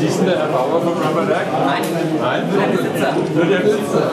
Ist der Erbauer vom Rubberwerk? Nein. Nein, nur der Besitzer. Nur der Besitzer.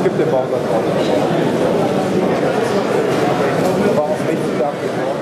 Es gibt den Bausatz auch nicht. Da war auch nichts gesagt geworden.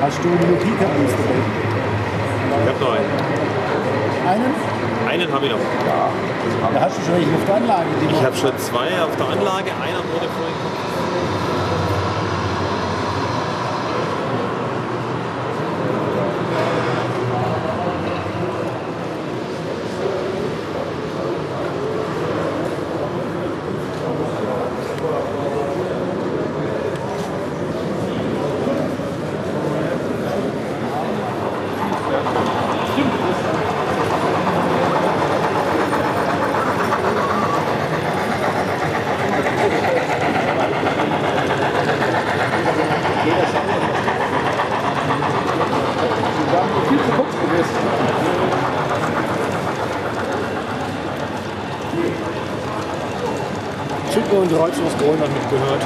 Hast du einen Pickup bestellt? Ich hab noch einen. Einen? Einen habe ich noch. Ja. Da hast du schon welche auf der Anlage. Ich habe schon zwei auf der Anlage, einer wurde vorhin und Reizungsgrund hat nicht gehört.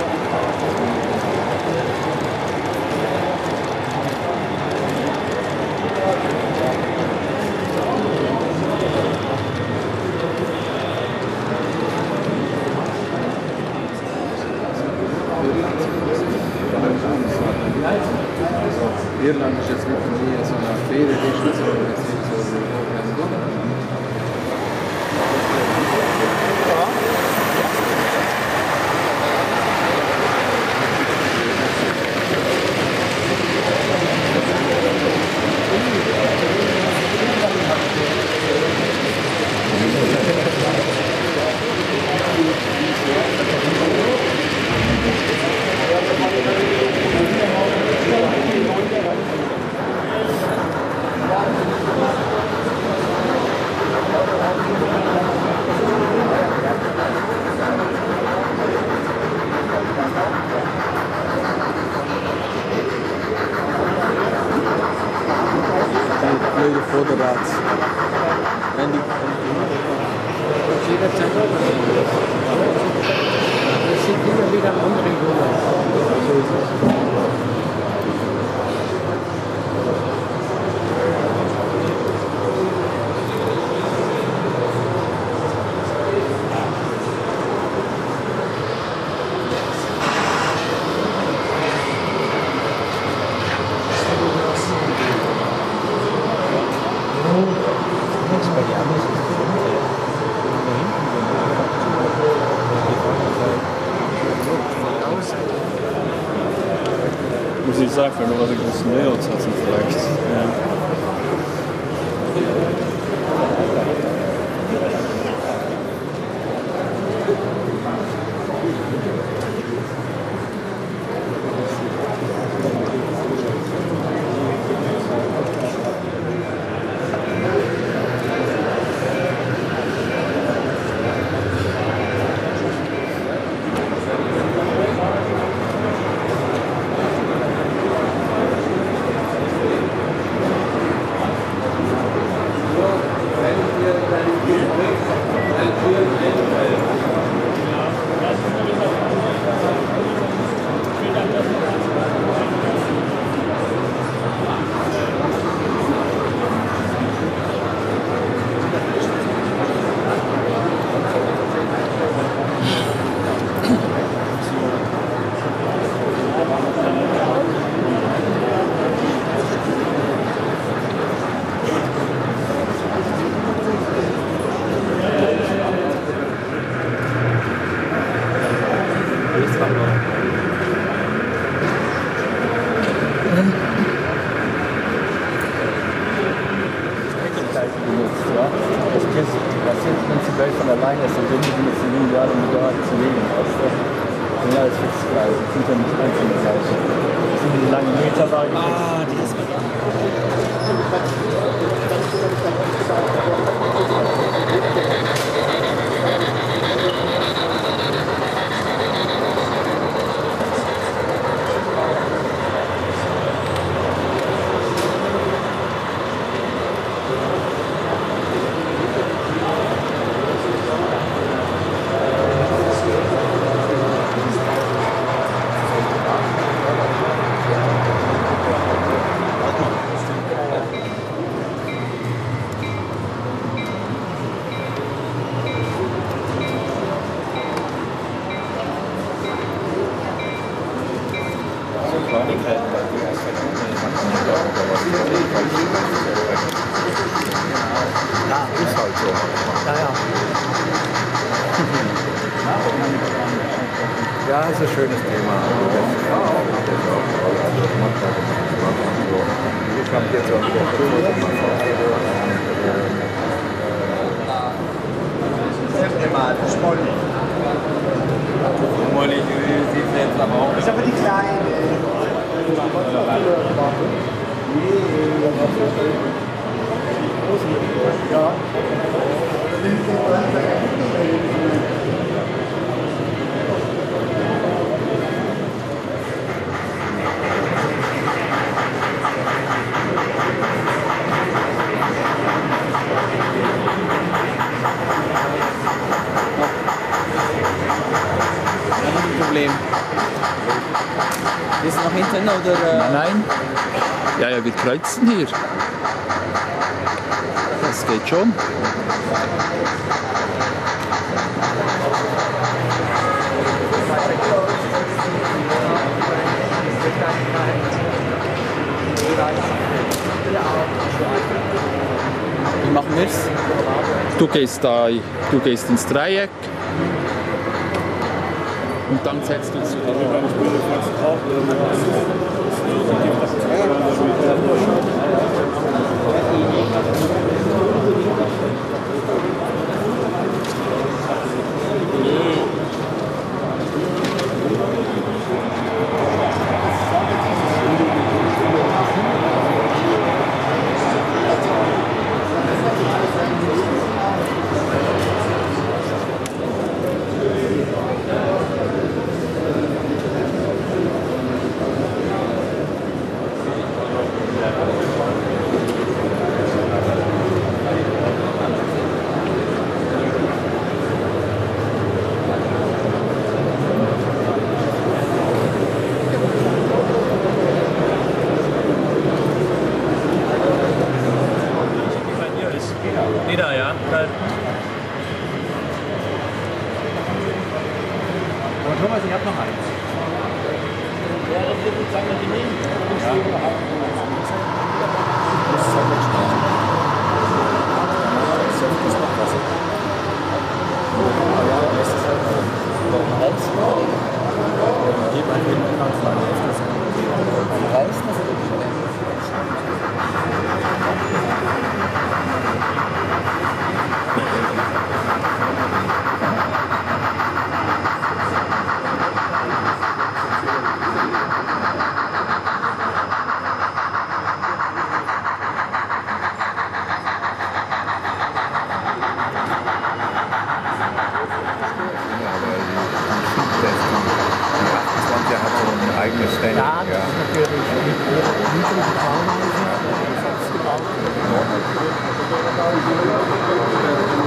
Irland ist jetzt mit so einer Fehde, die Schlüssel ist Ich sag, wenn du was großen Layouts hast, vielleicht. Ja, ist halt so. Ja, ja. Ja, ist ein schönes Thema. Ich habe jetzt auch ist aber die kleine. Ja. Ist noch hinten oder? Nein. Ja, ja, wir kreuzen hier. Das geht schon. Wie machen wir's? Du gehst ins Dreieck. Und dann setzt du zu dem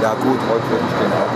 Ja gut, heute würde ich den auch wieder.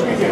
Umwelt,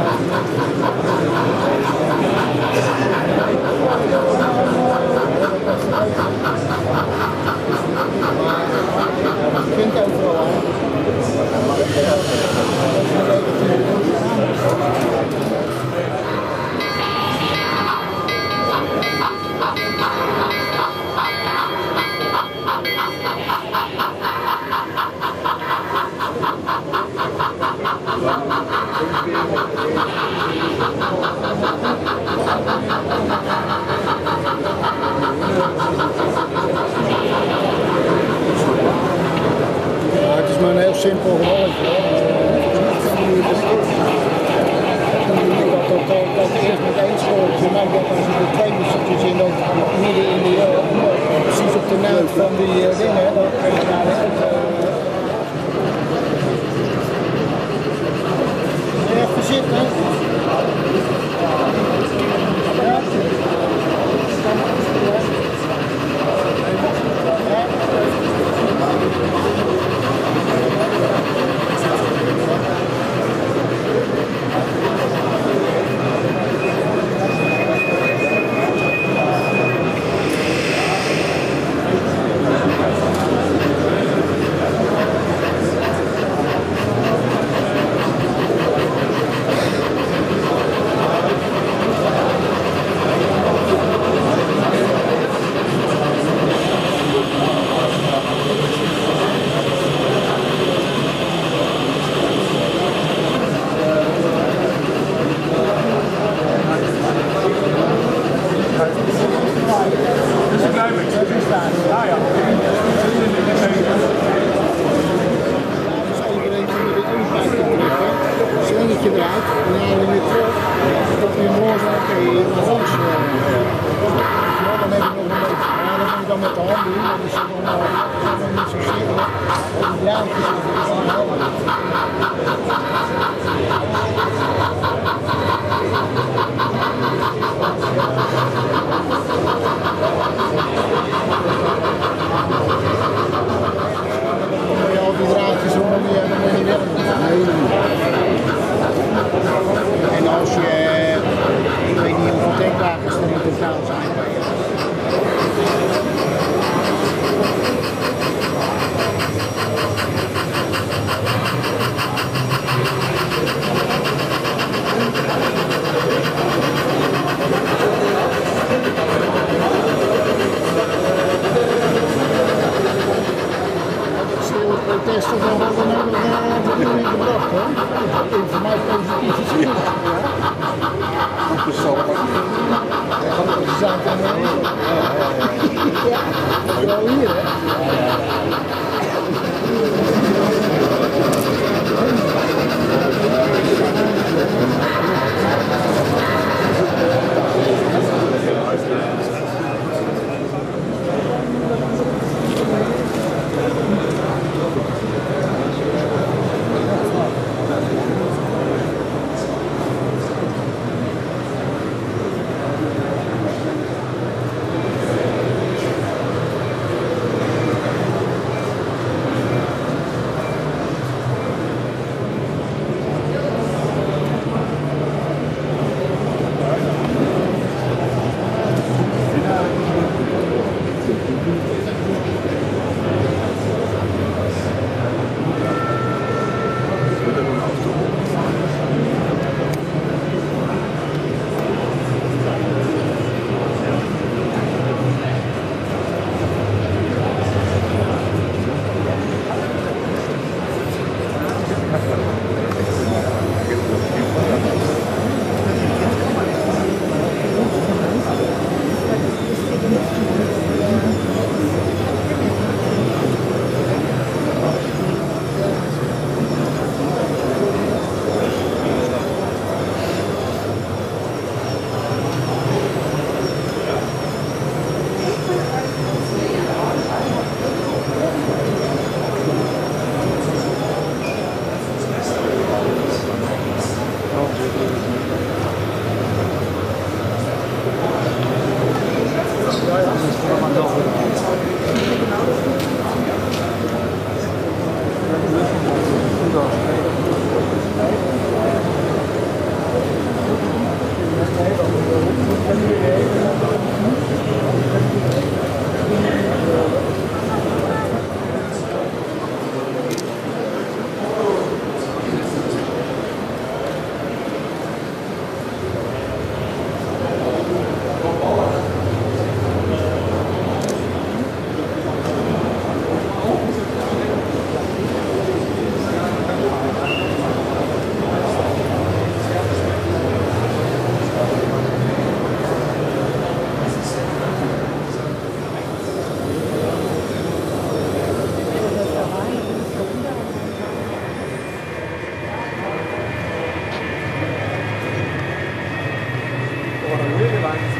Ja,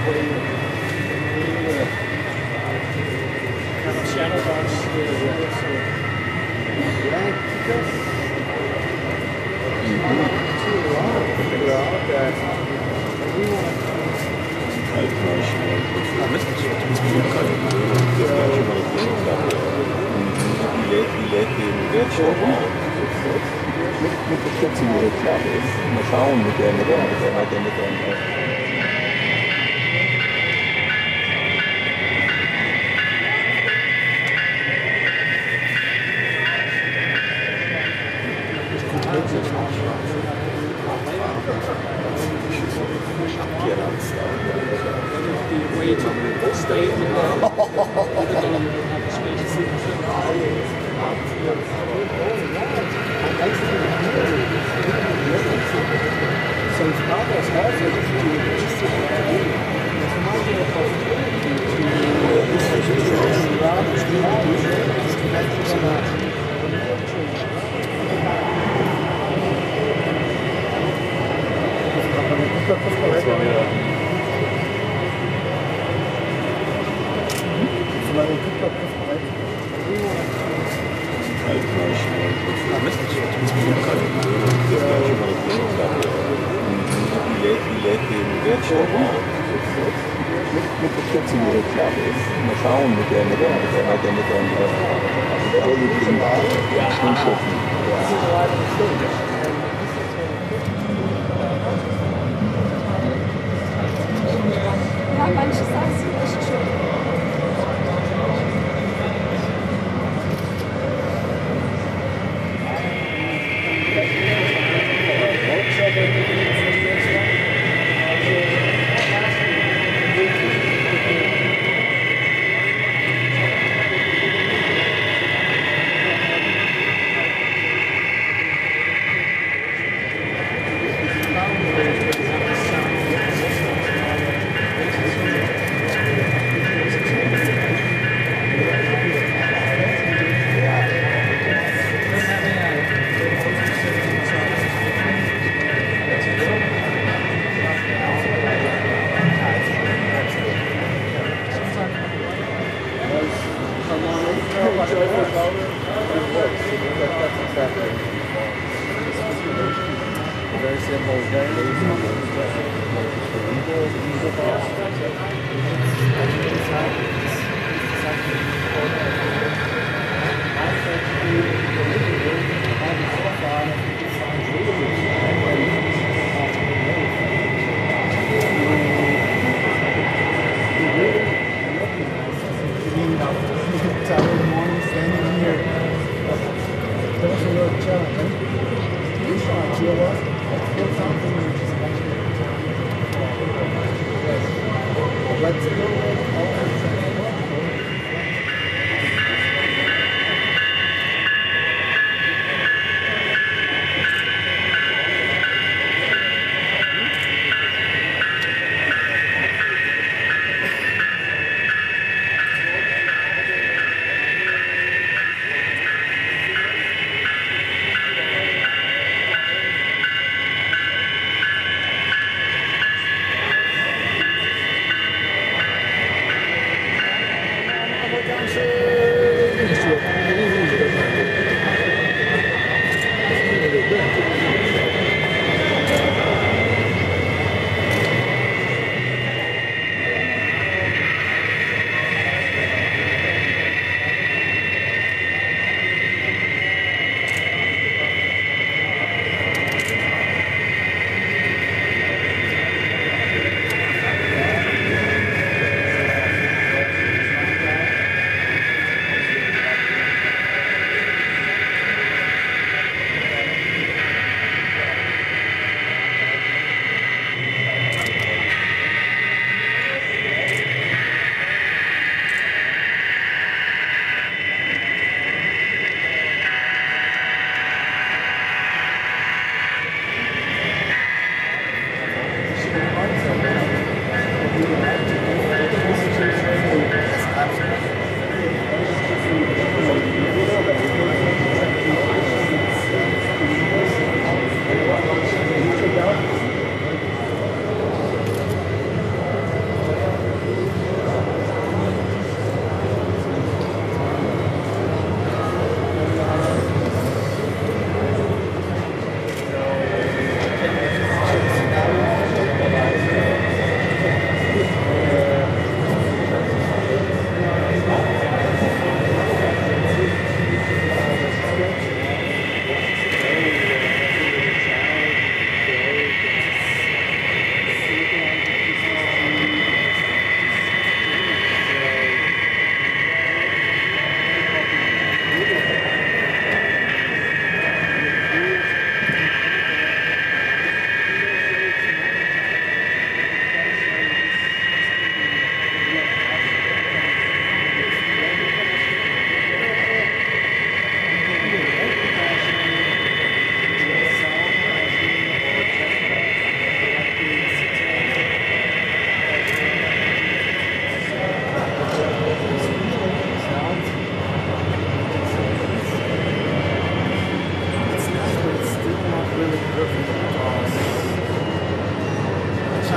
Shadow box mit der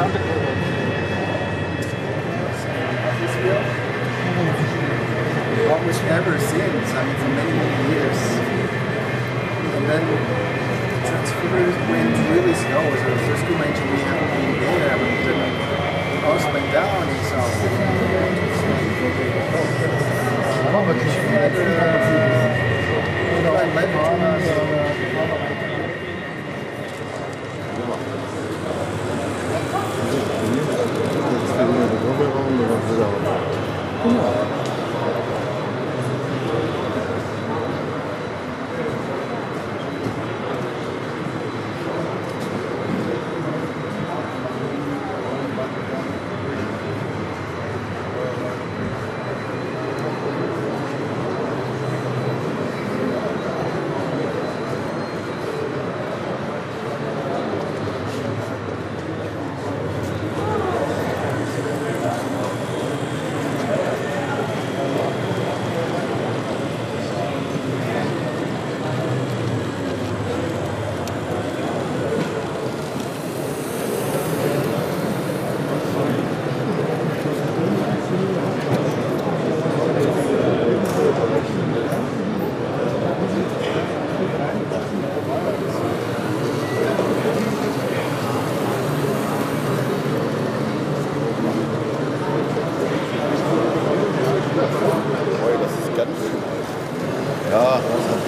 What was ever since, I mean, for many, many years. And then the transfers went really slow, as I was just mentioned, we haven't been there, but the cost went down and so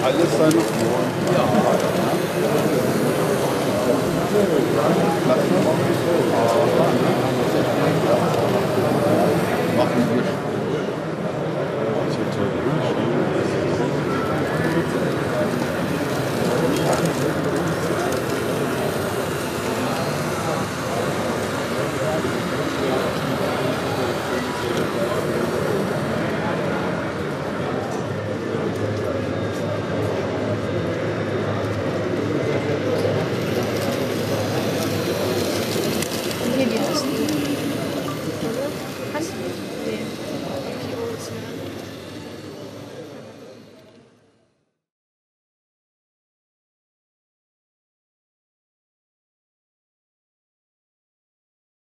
alles dann